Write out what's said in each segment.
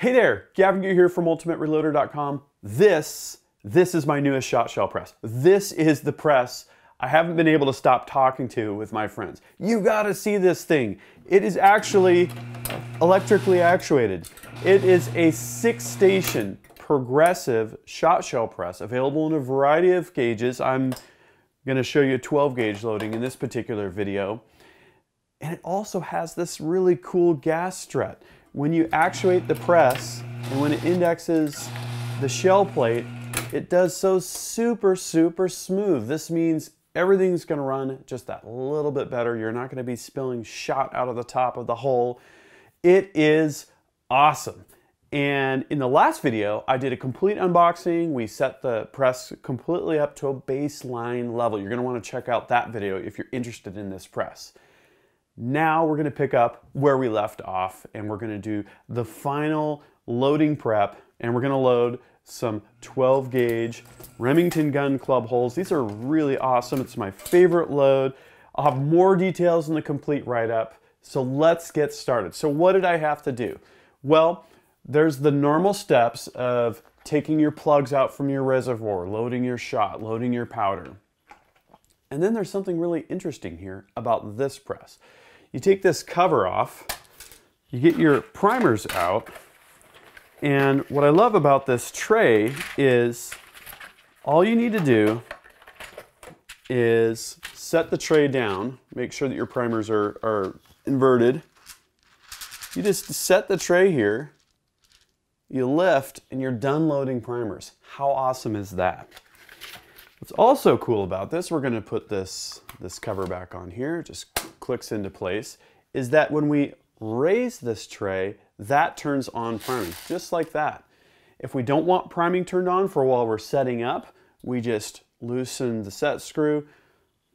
Hey there, Gavin Geer here from Ultimate Reloader.com. This is my newest shot shell press. This is the press I haven't been able to stop talking to with my friends. You gotta see this thing. It is actually electrically actuated. It is a 6-station progressive shot shell press available in a variety of gauges. I'm gonna show you 12 gauge loading in this particular video. And it also has this really cool gas strut. When you actuate the press and when it indexes the shell plate, it does so super smooth. This means everything's going to run just that little bit better. You're not going to be spilling shot out of the top of the hole. It is awesome. And in the last video, I did a complete unboxing. We set the press completely up to a baseline level. You're going to want to check out that video if you're interested in this press. Now we're going to pick up where we left off and we're going to do the final loading prep, and we're going to load some 12 gauge Remington gun club holes. These are really awesome. It's my favorite load. I'll have more details in the complete write-up. So let's get started. So what did I have to do? Well, there's the normal steps of taking your plugs out from your reservoir, loading your shot, loading your powder. And then there's something really interesting here about this press. You take this cover off, you get your primers out, and what I love about this tray is all you need to do is set the tray down, make sure that your primers are inverted. You just set the tray here, you lift, and you're done loading primers. How awesome is that? What's also cool about this, we're going to put this cover back on here, it just clicks into place, is that when we raise this tray, that turns on priming, just like that. If we don't want priming turned on for while we're setting up, we just loosen the set screw,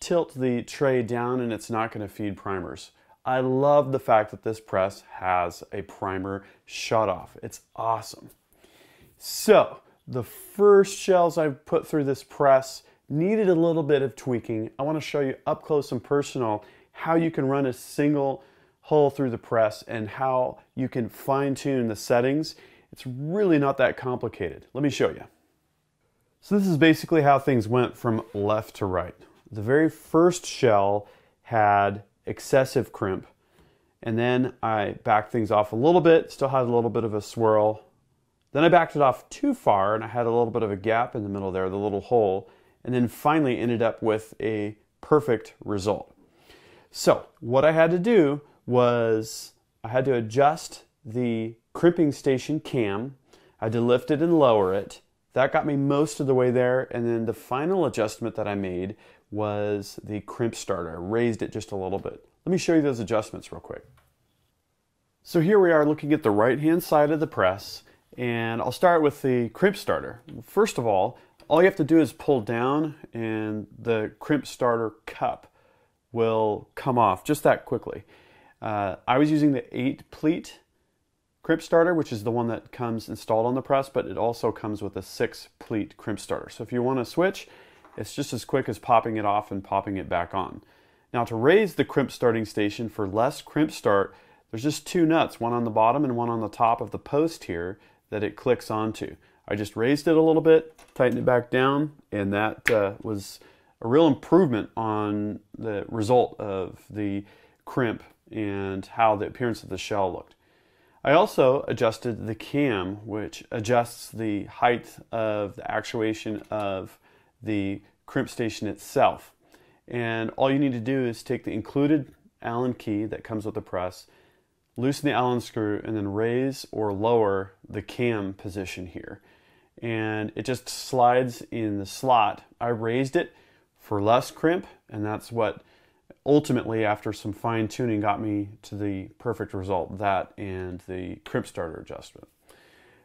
tilt the tray down, and it's not going to feed primers. I love the fact that this press has a primer shut off. It's awesome. So, the first shells I've put through this press needed a little bit of tweaking. I want to show you up close and personal how you can run a single hole through the press and how you can fine-tune the settings. It's really not that complicated. Let me show you. So this is basically how things went from left to right. The very first shell had excessive crimp, and then I backed things off a little bit, still had a little bit of a swirl. Then I backed it off too far and I had a little bit of a gap in the middle there, the little hole, and then finally ended up with a perfect result. So what I had to do was I had to adjust the crimping station cam. I had to lift it and lower it. That got me most of the way there, and then the final adjustment that I made was the crimp starter. I raised it just a little bit. Let me show you those adjustments real quick. So here we are looking at the right-hand side of the press. And I'll start with the crimp starter. First of all you have to do is pull down and the crimp starter cup will come off just that quickly. I was using the 8-pleat crimp starter, which is the one that comes installed on the press, but it also comes with a 6-pleat crimp starter. So if you want to switch, it's just as quick as popping it off and popping it back on. Now to raise the crimp starting station for less crimp start, there's just two nuts, one on the bottom and one on the top of the post here, that it clicks onto. I just raised it a little bit, tightened it back down, and that was a real improvement on the result of the crimp and how the appearance of the shell looked. I also adjusted the cam, which adjusts the height of the actuation of the crimp station itself. And all you need to do is take the included Allen key that comes with the press, loosen the Allen screw, and then raise or lower the cam position here. And it just slides in the slot. I raised it for less crimp, and that's what ultimately, after some fine tuning, got me to the perfect result, that and the crimp starter adjustment.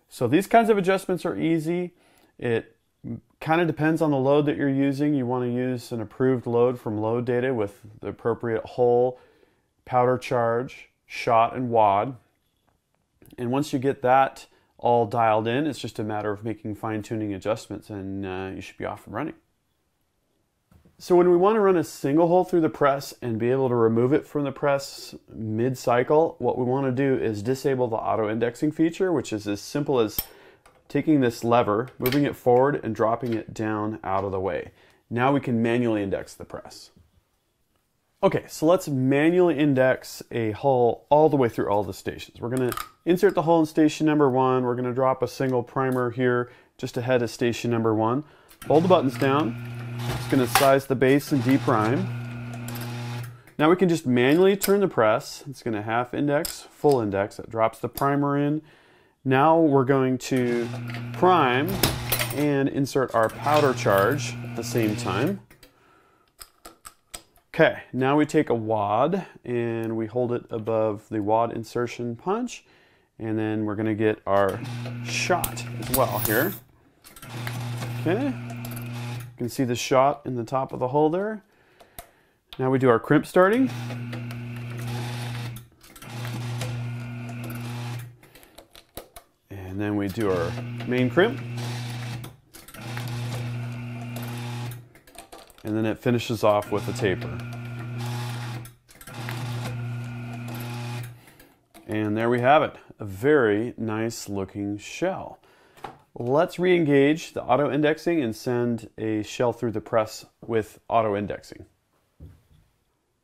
So these kinds of adjustments are easy. It kind of depends on the load that you're using. You want to use an approved load from load data with the appropriate hole, powder charge, shot, and wad. And once you get that all dialed in, it's just a matter of making fine-tuning adjustments, and you should be off and running. So when we want to run a single hole through the press and be able to remove it from the press mid-cycle, what we want to do is disable the auto-indexing feature, which is as simple as taking this lever, moving it forward, and dropping it down out of the way. Now we can manually index the press. Okay, so let's manually index a hull all the way through all the stations. We're going to insert the hull in station number 1. We're going to drop a single primer here just ahead of station number 1. Hold the buttons down. It's going to size the base and D prime. Now we can just manually turn the press. It's going to half index, full index. That drops the primer in. Now we're going to prime and insert our powder charge at the same time. Okay, now we take a wad and we hold it above the wad insertion punch, and then we're going to get our shot as well here. Okay, you can see the shot in the top of the hull there. Now we do our crimp starting. And then we do our main crimp. And then it finishes off with a taper. And there we have it, a very nice looking shell. Let's re-engage the auto-indexing and send a shell through the press with auto-indexing.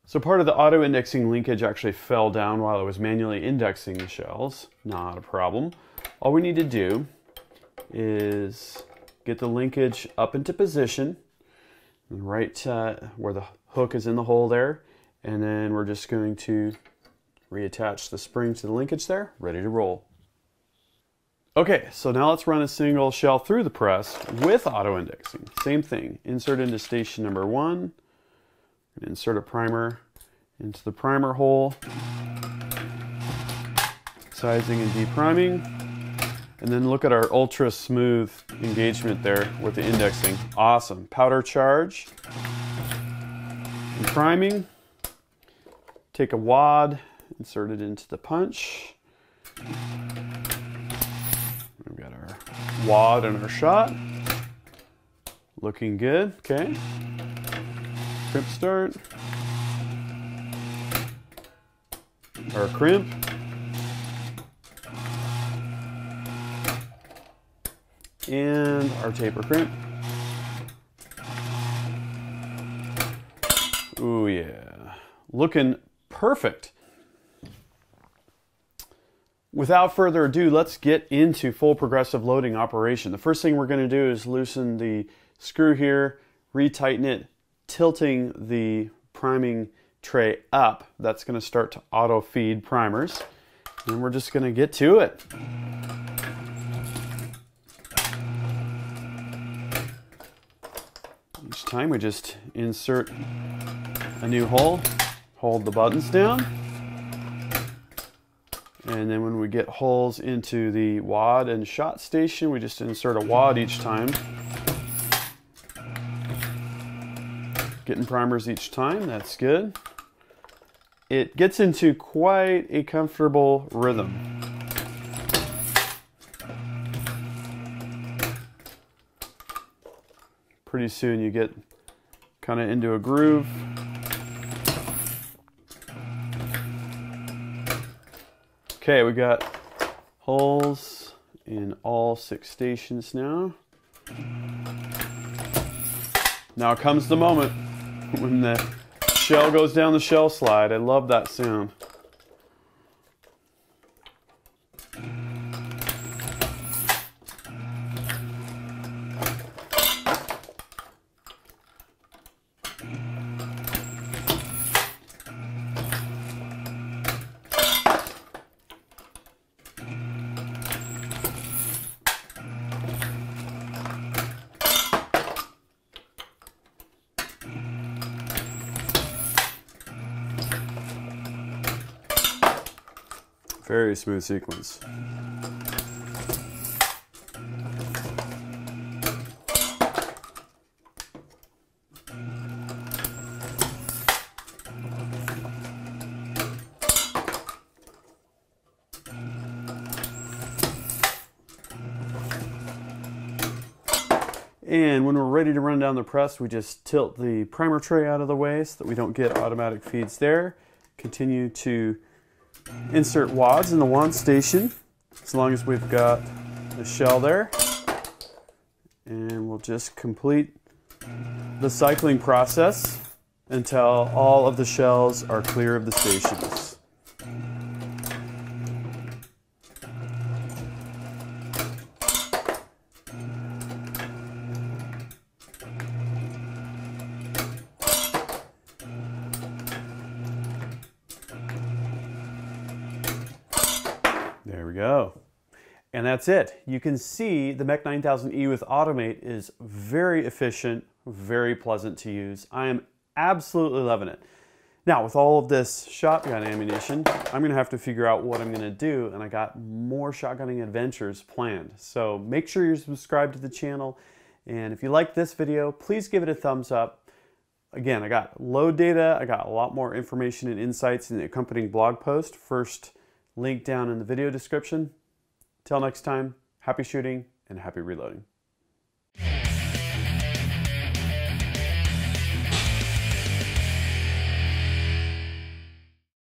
So part of the auto-indexing linkage actually fell down while I was manually indexing the shells. Not a problem. All we need to do is get the linkage up into position, right where the hook is in the hole there, and then we're just going to reattach the spring to the linkage there, ready to roll. Okay, so now let's run a single shell through the press with auto-indexing. Same thing, insert into station number 1, and insert a primer into the primer hole, sizing and de-priming, and then look at our ultra smooth engagement there with the indexing. Awesome. Powder charge and priming. Take a wad, insert it into the punch. We've got our wad and our shot. Looking good. Okay. Crimp start. Our crimp. And our taper crimp. Ooh yeah, looking perfect. Without further ado, let's get into full progressive loading operation. The first thing we're going to do is loosen the screw here, retighten it, tilting the priming tray up. That's going to start to auto feed primers, and we're just going to get to it. Each time we just insert a new hole, hold the buttons down, and then when we get holes into the wad and shot station, we just insert a wad each time, getting primers each time. That's good. It gets into quite a comfortable rhythm. Pretty soon you get kind of into a groove. Okay, we got holes in all 6 stations now. Now comes the moment when the shell goes down the shell slide. I love that sound. Very smooth sequence. And when we're ready to run down the press, we just tilt the primer tray out of the way so that we don't get automatic feeds there. Continue to insert wads in the wand station as long as we've got the shell there. And we'll just complete the cycling process until all of the shells are clear of the stations. There we go. And that's it. You can see the MEC 9000E with Auto-Mate is very efficient, very pleasant to use. I am absolutely loving it. Now, with all of this shotgun ammunition, I'm going to have to figure out what I'm going to do, and I got more shotgunning adventures planned. So make sure you're subscribed to the channel, and if you like this video, please give it a thumbs up. Again, I got load data, I got a lot more information and insights in the accompanying blog post. First link down in the video description. Till next time, happy shooting and happy reloading.